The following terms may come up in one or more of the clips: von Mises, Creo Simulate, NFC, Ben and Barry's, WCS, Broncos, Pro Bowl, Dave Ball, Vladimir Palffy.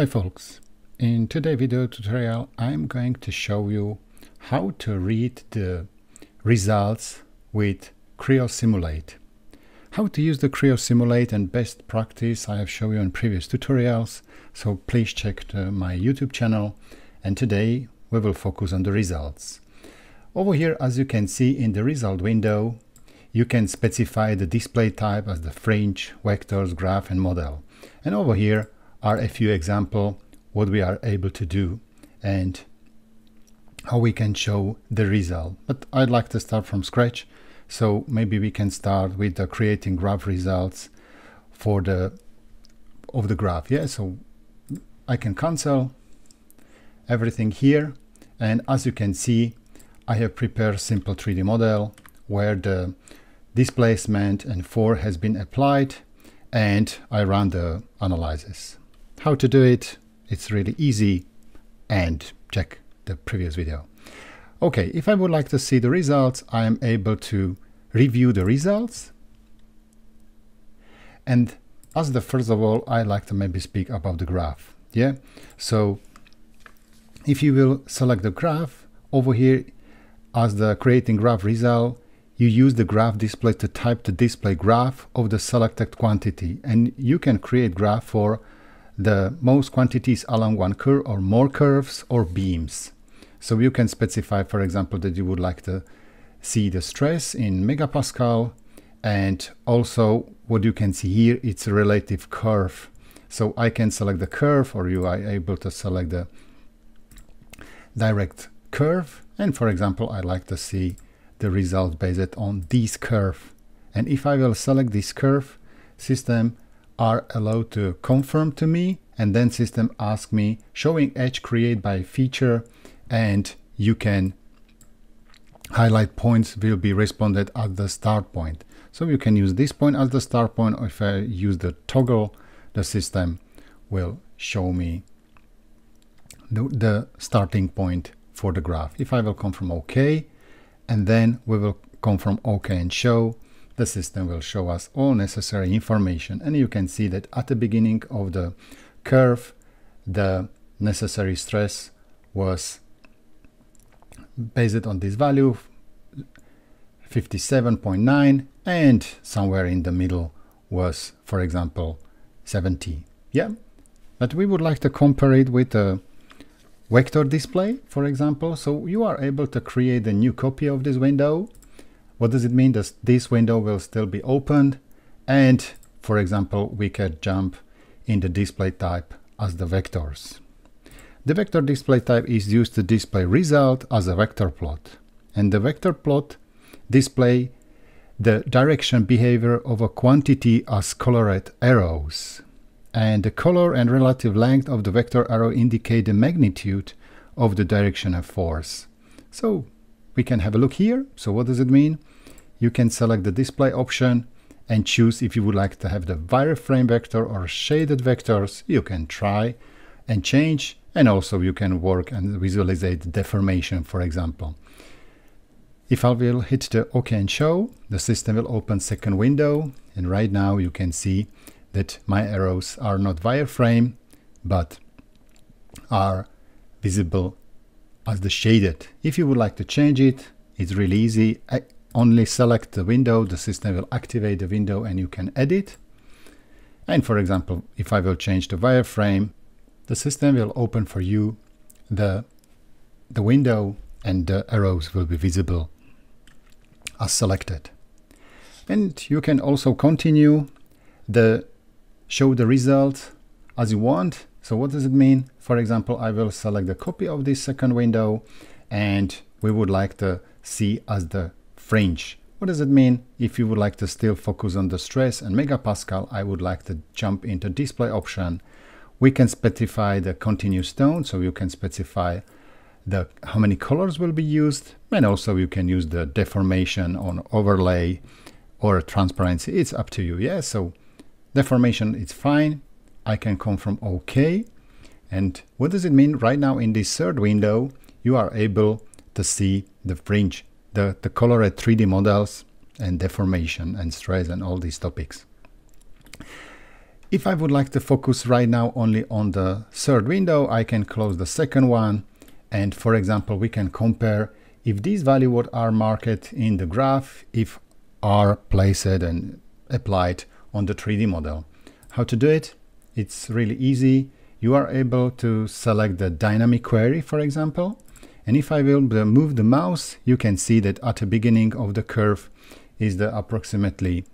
Hi folks, in today's video tutorial I'm going to show you how to read the results with CryoSimulate. How to use the CryoSimulate and best practice I have shown you in previous tutorials, so please check my YouTube channel, and today we will focus on the results. Over here, as you can see in the result window, you can specify the display type as the fringe, vectors, graph and model, and over here are a few examples what we are able to do and how we can show the result. But I'd like to start from scratch, so maybe we can start with the creating graph results for the graph. Yeah, so I can cancel everything here, and as you can see I have prepared simple 3D model where the displacement and 4 has been applied, and I run the analysis. How to do it? It's really easy, and check the previous video. Okay, if I would like to see the results, I am able to review the results. And as the first of all, I like to maybe speak about the graph. Yeah, so if you will select the graph over here as the creating graph result, you use the graph display to type the display graph of the selected quantity, and you can create graph for the most quantities along one curve or more curves or beams. So you can specify, for example, that you would like to see the stress in megapascal, and also what you can see here, it's a relative curve. So I can select the curve, or you are able to select the direct curve. And for example, I like to see the result based on this curve. And if I will select this curve, system are allowed to confirm to me, and then system asks me showing edge create by feature, and you can highlight points will be responded at the start point. So you can use this point as the start point, or if I use the toggle, the system will show me the starting point for the graph. If I will confirm OK, and then we will confirm OK and show, the system will show us all necessary information. And you can see that at the beginning of the curve, the necessary stress was based on this value, 57.9, and somewhere in the middle was, for example, 70. Yeah, but we would like to compare it with the vector display, for example. So you are able to create a new copy of this window. What does it mean? That this window will still be opened, and for example we can jump in the display type as the vectors. The vector display type is used to display result as a vector plot, and the vector plot display the direction behavior of a quantity as colored arrows, and the color and relative length of the vector arrow indicate the magnitude of the direction of force. So we can have a look here. So what does it mean? You can select the display option and choose if you would like to have the wireframe vector or shaded vectors. You can try and change, and also you can work and visualize the deformation, for example. If I will hit the OK and show, the system will open second window, and right now you can see that my arrows are not wireframe but are visible as the shaded. If you would like to change it, it's really easy. Only select the window, the system will activate the window and you can edit. And for example, if I will change the wireframe, the system will open for you the window, and the arrows will be visible as selected. And you can also continue the show the result as you want. So what does it mean? For example, I will select the copy of this second window, and we would like to see as the fringe. What does it mean? If you would like to still focus on the stress and megapascal, I would like to jump into display option. We can specify the continuous tone, so you can specify the how many colors will be used, and also you can use the deformation on overlay or transparency. It's up to you. Yeah, so deformation is fine. I can confirm OK. And what does it mean? Right now in this third window, you are able to see the fringe, the colored 3D models and deformation and stress and all these topics. If I would like to focus right now only on the third window, I can close the second one. And for example, we can compare if these values what are marked in the graph, if are placed and applied on the 3D model. How to do it? It's really easy. You are able to select the dynamic query, for example. And if I will move the mouse, you can see that at the beginning of the curve is the approximately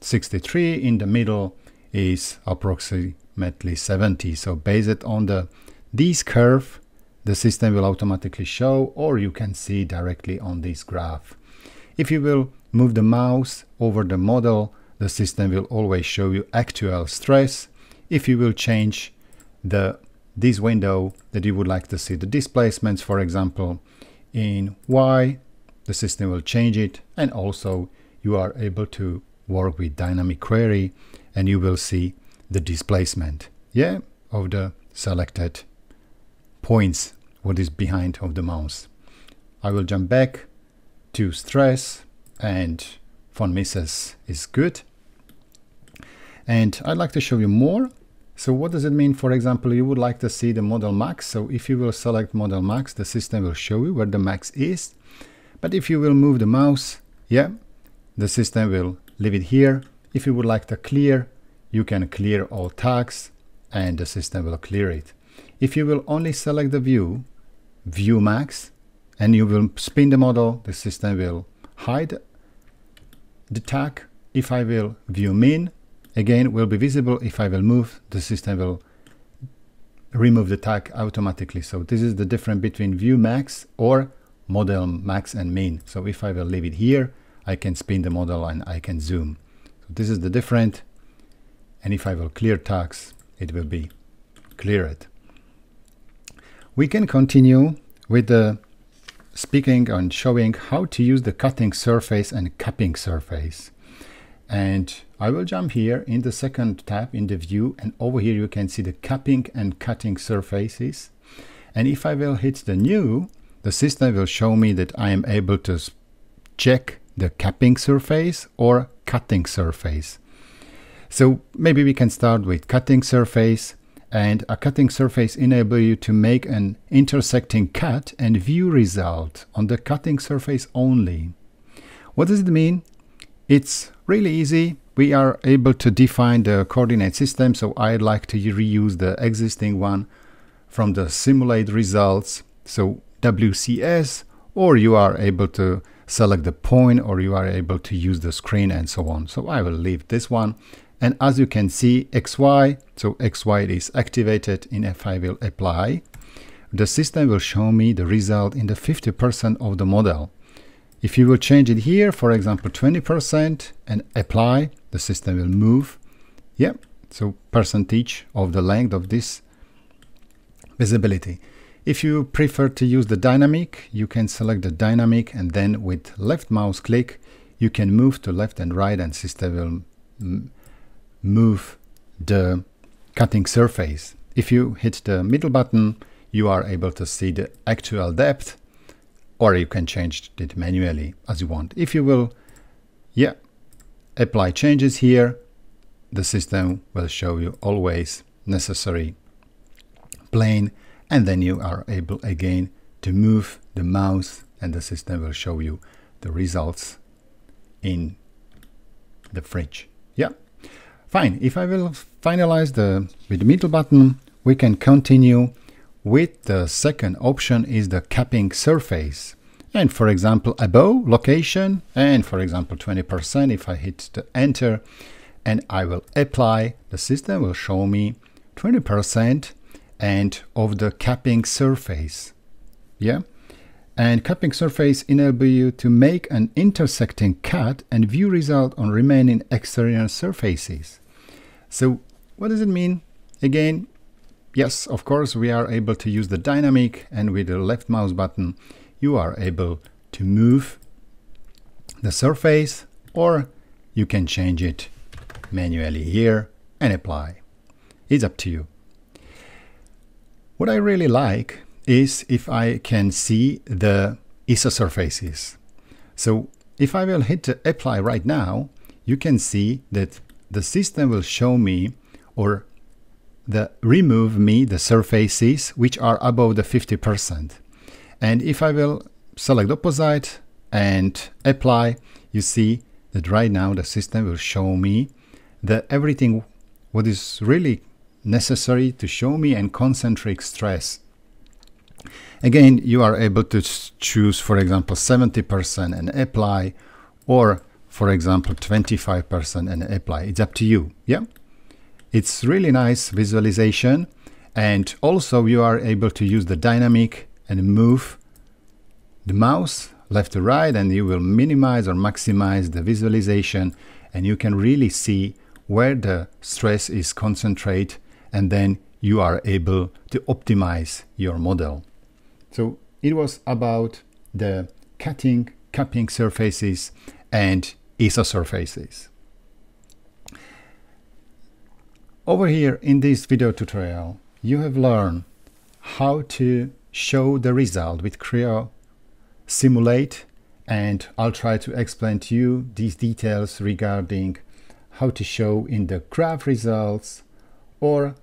63, in the middle is approximately 70. So based on this curve, the system will automatically show, or you can see directly on this graph. If you will move the mouse over the model, the system will always show you actual stress. If you will change this window that you would like to see the displacements, for example, in Y, the system will change it. And also you are able to work with dynamic query and you will see the displacement of the selected points, what is behind of the mouse. I will jump back to stress, and von Mises is good. And I'd like to show you more. So what does it mean? For example, you would like to see the model max. So if you will select model max, the system will show you where the max is. But if you will move the mouse, the system will leave it here. If you would like to clear, you can clear all tags and the system will clear it. If you will only select the view max, and you will spin the model, the system will hide the tag. If I will view min, again will be visible. If I will move, the system will remove the tag automatically. So this is the difference between view max or model max and min. So if I will leave it here, I can spin the model and I can zoom. So this is the difference. And if I will clear tags, it will be cleared. We can continue with the speaking and showing how to use the cutting surface and capping surface. And I will jump here in the second tab in the view, and over here you can see the capping and cutting surfaces. And if I will hit the new, the system will show me that I am able to check the capping surface or cutting surface. So maybe we can start with cutting surface. And a cutting surface enables you to make an intersecting cut and view result on the cutting surface only. What does it mean? It's really easy. We are able to define the coordinate system. So I'd like to reuse the existing one from the simulate results. So WCS, or you are able to select the point, or you are able to use the screen and so on. So I will leave this one. And as you can see, XY, so XY is activated. And if I will apply, the system will show me the result in the 50% of the model. If you will change it here, for example, 20%, and apply, the system will move. So percentage of the length of this visibility. If you prefer to use the dynamic, you can select the dynamic, and then with left mouse click, you can move to left and right, and system will move the cutting surface. If you hit the middle button, you are able to see the actual depth, or you can change it manually as you want. If you will apply changes here, the system will show you always necessary plane, and then you are able again to move the mouse, and the system will show you the results in the fridge. Fine, if I will finalize with the middle button, we can continue with the second option is the capping surface. And for example, above location, and for example, 20%, if I hit the enter and I will apply, the system will show me 20% and of the capping surface. And capping surface enables you to make an intersecting cut and view result on remaining exterior surfaces. So what does it mean? Again, yes, of course, we are able to use the dynamic, and with the left mouse button, you are able to move the surface, or you can change it manually here and apply. It's up to you. What I really like is if I can see the isosurfaces. So if I will hit the apply right now, you can see that the system will show me or remove me the surfaces which are above the 50%. And if I will select opposite and apply, you see that right now the system will show me the everything what is really necessary to show me and concentric stress. Again, you are able to choose, for example, 70% and apply, or for example 25% and apply. It's up to you. Yeah, it's really nice visualization, and also you are able to use the dynamic and move the mouse left to right, and you will minimize or maximize the visualization, and you can really see where the stress is concentrated, and then you are able to optimize your model. So it was about the cutting, cupping surfaces and isosurfaces. Over here in this video tutorial, you have learned how to show the result with Creo Simulate, and I'll try to explain to you these details regarding how to show in the graph results or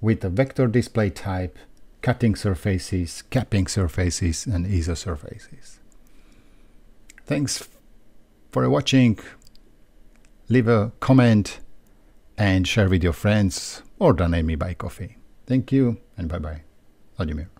with the vector display type, cutting surfaces, capping surfaces, and isosurfaces. Thanks for watching. Leave a comment and share with your friends or donate me by coffee. Thank you and bye-bye. Vladimir.